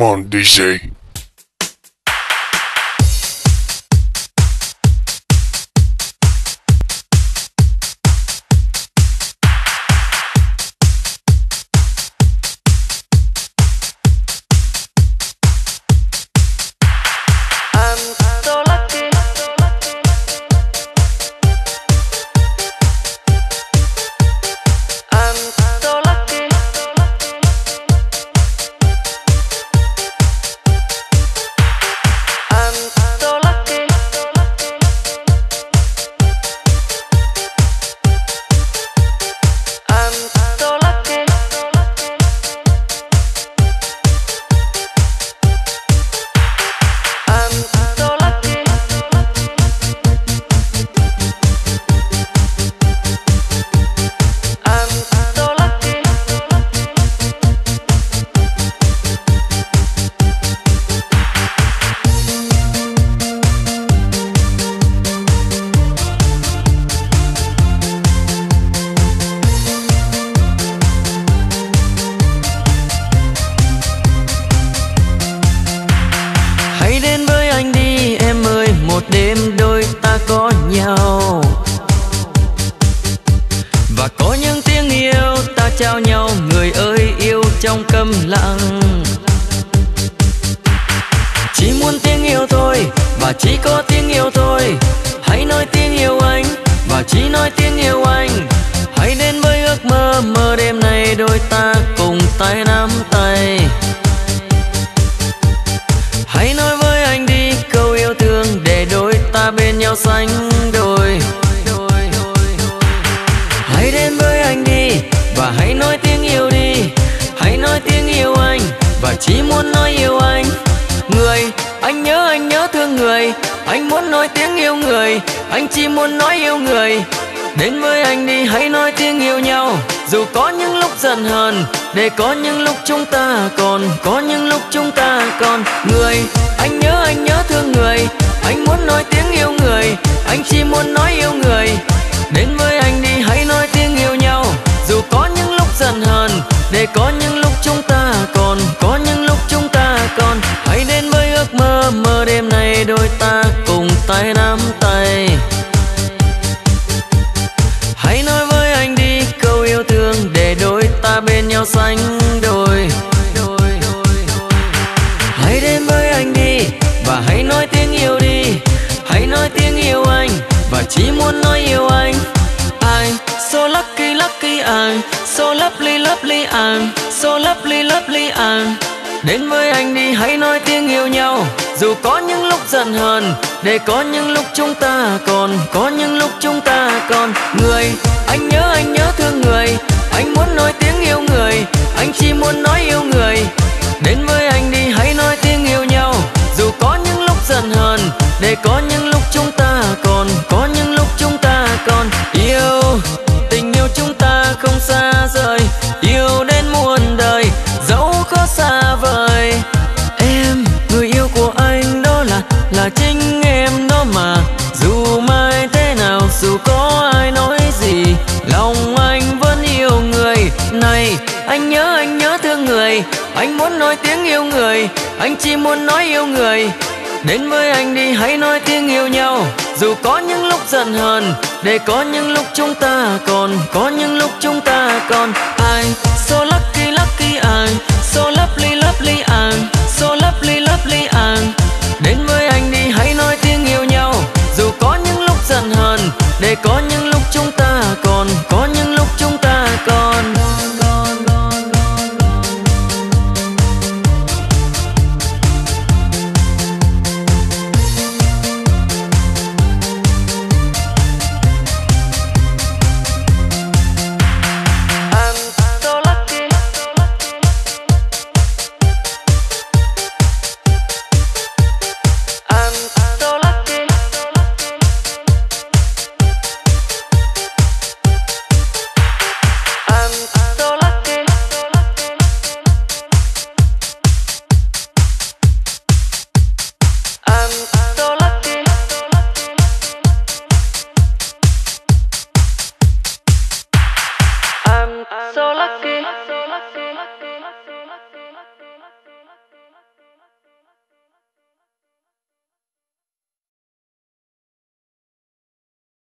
Come on, DJ. Để có những lúc chúng ta còn, ai so lucky.